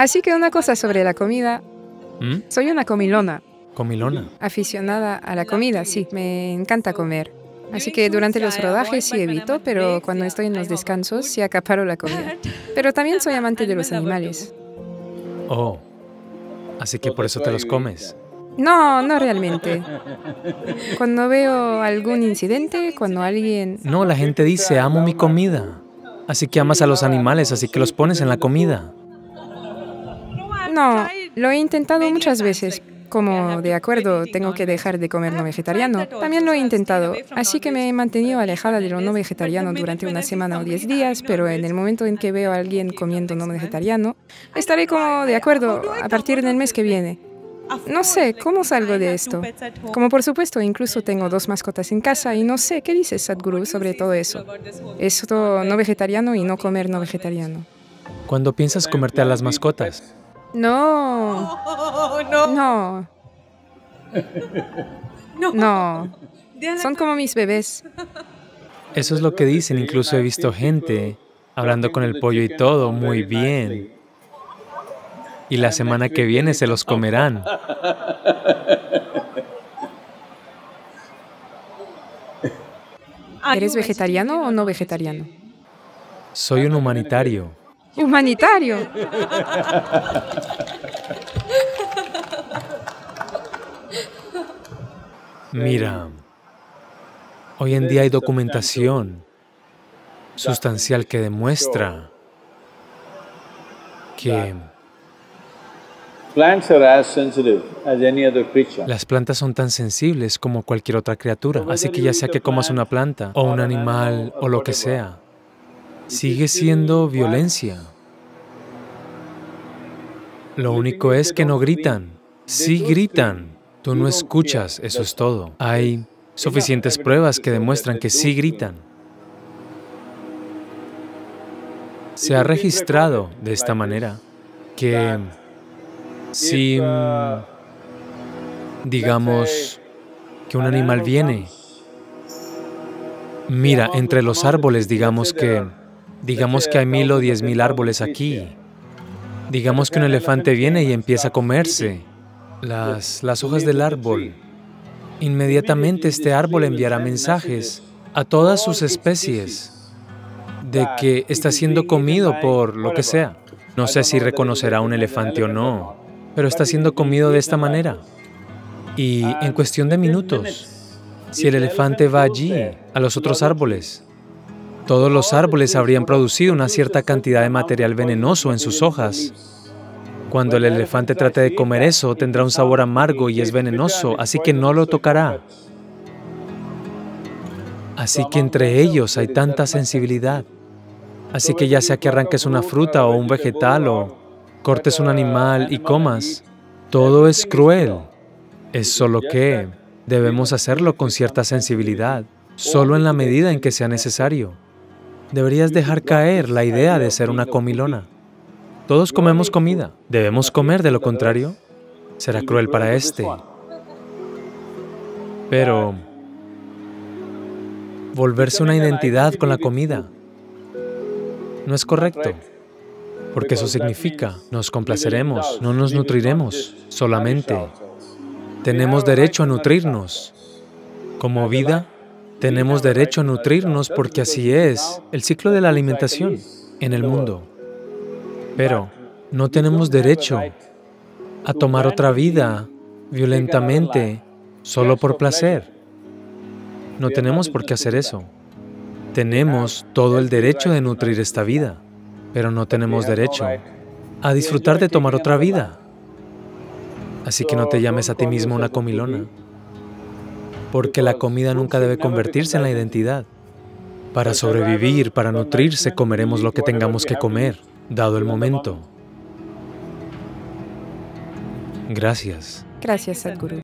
Así que una cosa sobre la comida. Soy una comilona. ¿Comilona? Aficionada a la comida, sí. Me encanta comer. Así que durante los rodajes sí evito, pero cuando estoy en los descansos sí acaparo la comida. Pero también soy amante de los animales. Oh, así que por eso te los comes. No, no realmente. Cuando veo algún incidente, cuando alguien... No, la gente dice, amo mi comida. Así que amas a los animales, así que los pones en la comida. No, lo he intentado muchas veces. Como, de acuerdo, tengo que dejar de comer no vegetariano. También lo he intentado, así que me he mantenido alejada de lo no vegetariano durante una semana o 10 días, pero en el momento en que veo a alguien comiendo no vegetariano, estaré como, de acuerdo, a partir del mes que viene. No sé, ¿cómo salgo de esto? Como por supuesto, incluso tengo 2 mascotas en casa y no sé, ¿qué dices, Sadhguru, sobre todo eso? Esto no vegetariano y no comer no vegetariano. ¿Cuándo piensas comerte a las mascotas? No. No. No. Son como mis bebés. Eso es lo que dicen. Incluso he visto gente hablando con el pollo y todo muy bien. Y la semana que viene se los comerán. ¿Eres vegetariano o no vegetariano? Soy un humanitario. ¡Humanitario! Mira, hoy en día hay documentación sustancial que demuestra que las plantas son tan sensibles como cualquier otra criatura. Así que ya sea que comas una planta, o un animal, o lo que sea, sigue siendo violencia. Lo único es que no gritan. Sí gritan. Tú no escuchas, eso es todo. Hay suficientes pruebas que demuestran que sí gritan. Se ha registrado de esta manera que si, digamos, que un animal viene, mira, entre los árboles, digamos que hay 1000 o 10.000 árboles aquí. Digamos que un elefante viene y empieza a comerse las hojas del árbol. Inmediatamente este árbol enviará mensajes a todas sus especies de que está siendo comido por lo que sea. No sé si reconocerá un elefante o no, pero está siendo comido de esta manera. Y en cuestión de minutos, si el elefante va allí, a los otros árboles, todos los árboles habrían producido una cierta cantidad de material venenoso en sus hojas. Cuando el elefante trate de comer eso, tendrá un sabor amargo y es venenoso, así que no lo tocará. Así que entre ellos hay tanta sensibilidad. Así que ya sea que arranques una fruta o un vegetal o cortes un animal y comas, todo es cruel. Es solo que debemos hacerlo con cierta sensibilidad, solo en la medida en que sea necesario. Deberías dejar caer la idea de ser una comilona. Todos comemos comida. ¿Debemos comer? De lo contrario, será cruel para este. Pero volverse una identidad con la comida no es correcto, porque eso significa nos complaceremos, no nos nutriremos solamente. Tenemos derecho a nutrirnos. Como vida, tenemos derecho a nutrirnos porque así es el ciclo de la alimentación en el mundo. Pero no tenemos derecho a tomar otra vida violentamente solo por placer. No tenemos por qué hacer eso. Tenemos todo el derecho de nutrir esta vida, pero no tenemos derecho a disfrutar de tomar otra vida. Así que no te llames a ti mismo una comilona, porque la comida nunca debe convertirse en la identidad. Para sobrevivir, para nutrirse, comeremos lo que tengamos que comer, dado el momento. Gracias. Gracias, Sadhguru.